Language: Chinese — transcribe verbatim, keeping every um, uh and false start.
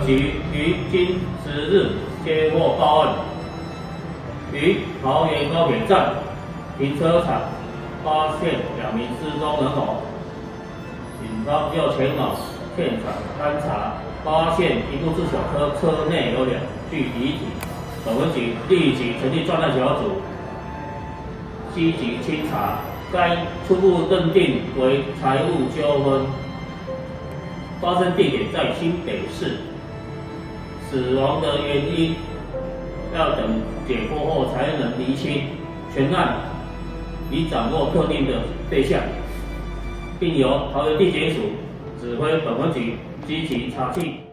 分局于今之日接获报案，于桃园高铁站停车场发现两名失踪人口，警方就前往现场勘查，发现一部自小车车内有两具遗体，本分局立即成立专案小组，积极清查，该初步认定为财务纠纷。 发生地点在新北市，死亡的原因要等解剖后才能厘清。全案已掌握特定的对象，并由桃园地检署指挥本分局积极查缉。